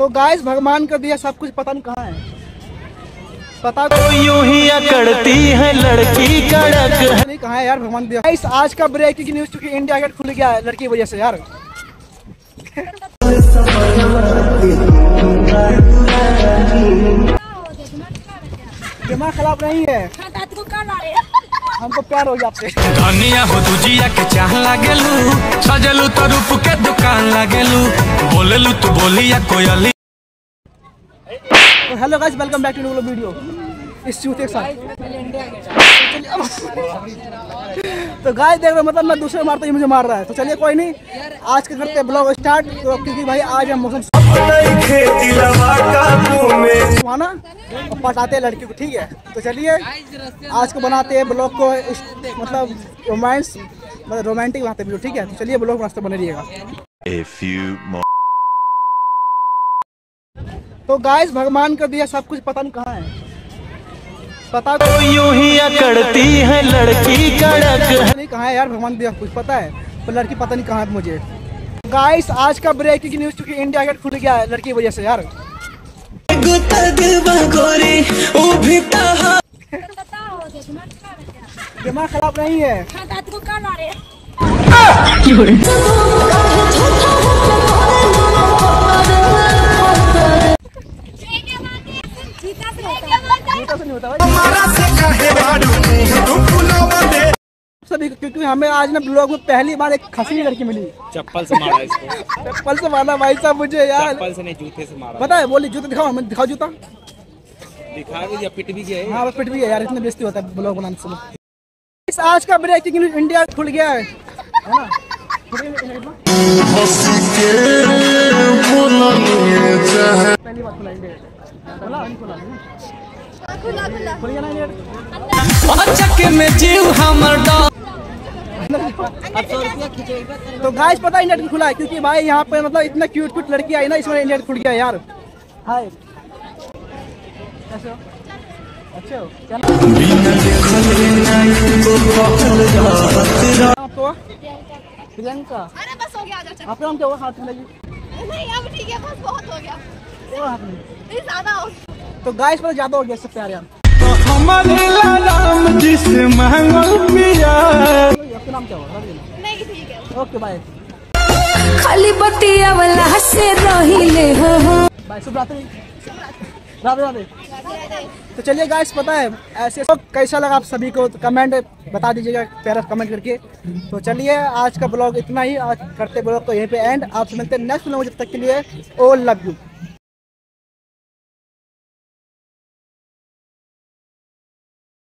तो गाइस भगवान कर दिया सब कुछ, पता नहीं कहाँ है, पता यूं ही अकड़ती है लड़की कड़क नहीं कहाँ है यार भगवान दिया। गाइस आज का ब्रेकिंग न्यूज, चूंकि इंडिया गेट खुल गया है लड़की की वजह से यार। दिमाग खराब नहीं है, हमको प्यार हो गया आपसे। धनिया हो तुझिया के चाह लागेलू, सजलू तो रूप के दुकान लागेलू, बोलेलू तू बोलिया कोयली। Hello guys, welcome back to new video इस चूते के साथ। तो गाइस देख रहे हो, मतलब मैं दूसरे मारता ही मुझे मार रहा है। तो चलिए कोई नहीं, आज के करते ब्लॉग स्टार्ट। तो क्योंकि भाई आज हम मौसम पटाते हैं लड़की को, ठीक है। तो चलिए आज को बनाते हैं ब्लॉग को, मतलब रोमांस, मतलब रोमांटिक बनाते हैं, ठीक है। तो चलिए ब्लॉग रास्ते बने रहिएगा। तो गाइस भगवान कर दिया सब कुछ, पता नहीं कहाँ है, पता यूं ही अकड़ती है लड़की कड़क नहीं कहाँ है यार भगवान दिया कुछ, पता है पर लड़की पता नहीं कहाँ है मुझे। गाइस आज का ब्रेकिंग न्यूज, चूंकि इंडिया गेट खुल गया है लड़की की वजह से यार। दिमाग खराब नहीं है, क्योंकि हमें आज ना ब्लॉग में पहली बार एक खसी लड़की मिली। चप्पल से मारा इसको। चप्पल से मारा भाई साहब मुझे यार, चप्पल से नहीं जूते से मारा। पता है बोली जूते दिखाओ, हमें दिखाओ जूता, दिखा भी पिट भी गया। हाँ पिट भी गया यार, इतने बेइज्जती होता है ब्लॉग बनाने से। आज का ब्रेकिंग न्यूज़, इंडिया खुल गया है पहली बार खुला इंडिया। तो गाइस पता है इंडिया खुला है, क्योंकि भाई यहाँ पे मतलब इतना क्यूट क्यूट लड़की आई ना, इसमें इंडिया खुल गया यार। हाय कैसे हो, अच्छे हो? आपको प्रियंका, अरे बस हो गया, आपका नाम क्या हुआ? हाथ लगी नहीं अब ठीक है, बस बहुत हो गया, नहीं ज्यादा हो। तो गाइस पता ज्यादा हो गया, इससे प्यार यार। आपका नाम क्या हुआ? मैं किसी के। Okay bye. खाली बतिया वाला से रहिले हो। बाय, शुभ रात्रि। राधे राधे। तो चलिए गाइस पता है ऐसे तो कैसा लगा आप सभी को, तो कमेंट बता दीजिएगा प्यारा कमेंट करके। तो चलिए आज का ब्लॉग इतना ही, आज करते ब्लॉग को यहीं पे एंड। आपसे मिलते हैं नेक्स्ट ब्लॉग, जब तक के लिए ओ लव यू।